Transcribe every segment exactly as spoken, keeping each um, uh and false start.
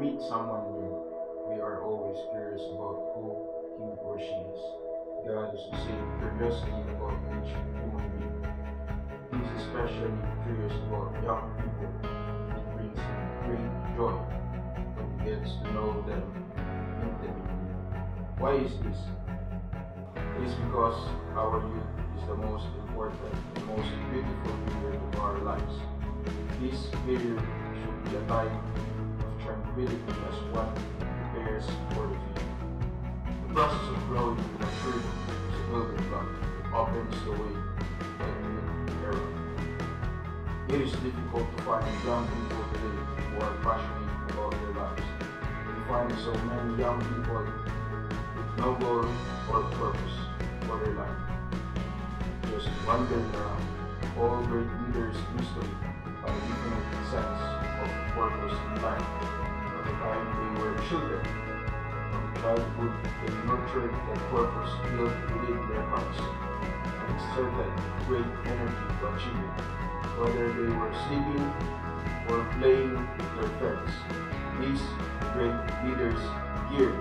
meet someone new, we are always curious about who he or she is. God is the same curiosity about each human being. He is especially curious about young people. It brings him great joy when he gets to know them intimately. Why is this? It is because our youth is the most important and most beautiful period of our lives. This period should be a time of tranquility as one prepares for the future. The process of growing and maturing is a building block that opens the way to a new era. It is difficult to find young people today who are passionate about their lives. We find so many young people with no goal or purpose for their life, just wandering around. All great leaders instantly by giving a sense of purpose in life. By the time they were children, from childhood they nurtured that purpose built within their hearts and exerted great energy to achieve it. Whether they were sleeping or playing with their friends, these great leaders geared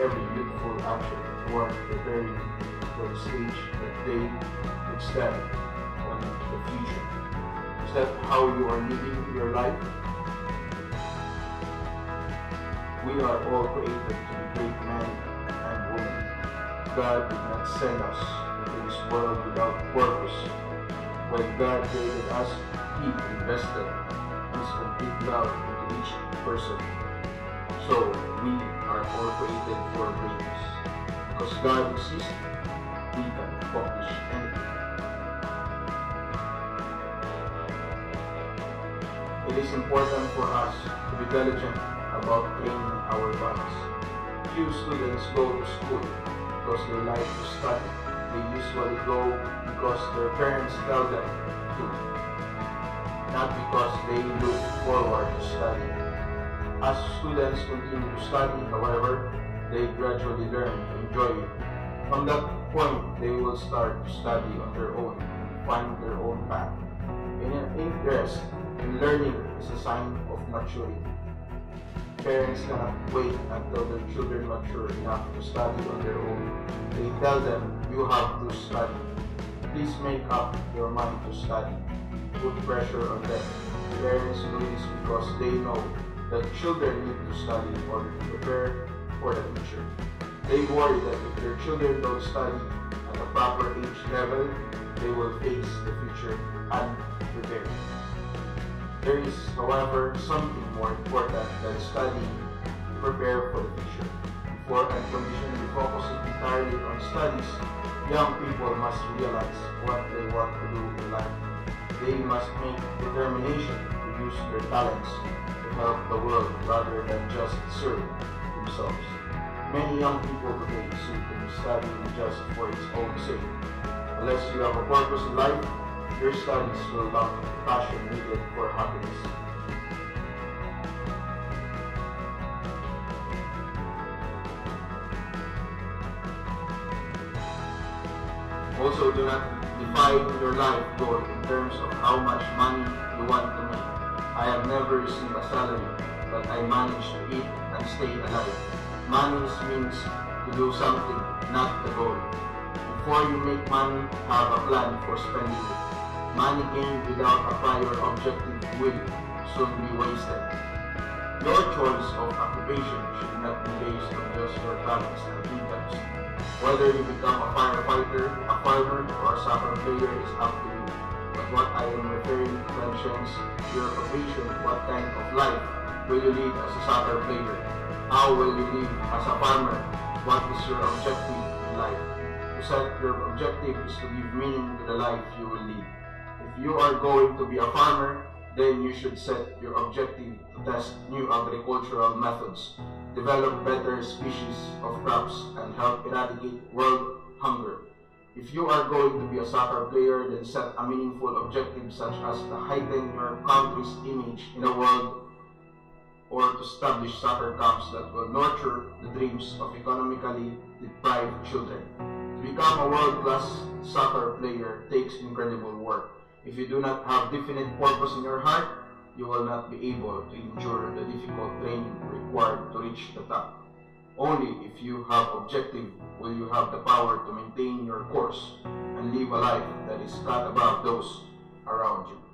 every youthful action toward preparing for the stage that they would stand on the future. Is that how you are living your life? We are all created to be great men and women. God did not send us into this world without purpose. When God created us, He invested His complete love into each person. So we are all created for greatness. Because God exists, we can accomplish anything. It is important for us to be diligent about training our bodies. Few students go to school because they like to study. They usually go because their parents tell them to, not because they look forward to studying. As students continue to study, however, they gradually learn to enjoy it. From that point, they will start to study on their own, find their own path. In an interest, learning is a sign of maturity. Parents cannot wait until their children mature enough to study on their own. They tell them, you have to study. Please make up your mind to study. Put pressure on them. Parents do this because they know that children need to study in order to prepare for the future. They worry that if their children don't study at the proper age level, they will face the future unprepared. There is, however, something more important than studying to prepare for the future. Before unconditionally focusing entirely on studies, young people must realize what they want to do in life. They must make determination to use their talents to help the world rather than just serve themselves. Many young people today seem to be studying just for its own sake. Unless you have a purpose in life, your studies will lack the passion needed for happiness. Also, do not define your life goal in terms of how much money you want to make. I have never received a salary, but I manage to eat and stay alive. Money means to do something, not the goal. Before you make money, have a plan for spending it. Money gained without a prior objective will soon be wasted. Your choice of occupation should not be based on just your talents and incomes. Whether you become a firefighter, a farmer, or a soccer player is up to you. But what I am referring to mentions your occupation. What kind of life will you lead as a soccer player? How will you live as a farmer? What is your objective in life? To set your objective is to give meaning to the life you will lead. If you are going to be a farmer, then you should set your objective to test new agricultural methods, develop better species of crops, and help eradicate world hunger. If you are going to be a soccer player, then set a meaningful objective such as to heighten your country's image in the world or to establish soccer camps that will nurture the dreams of economically deprived children. To become a world-class soccer player takes incredible work. If you do not have definite purpose in your heart, you will not be able to endure the difficult training required to reach the top. Only if you have objective will you have the power to maintain your course and live a life that is not above those around you.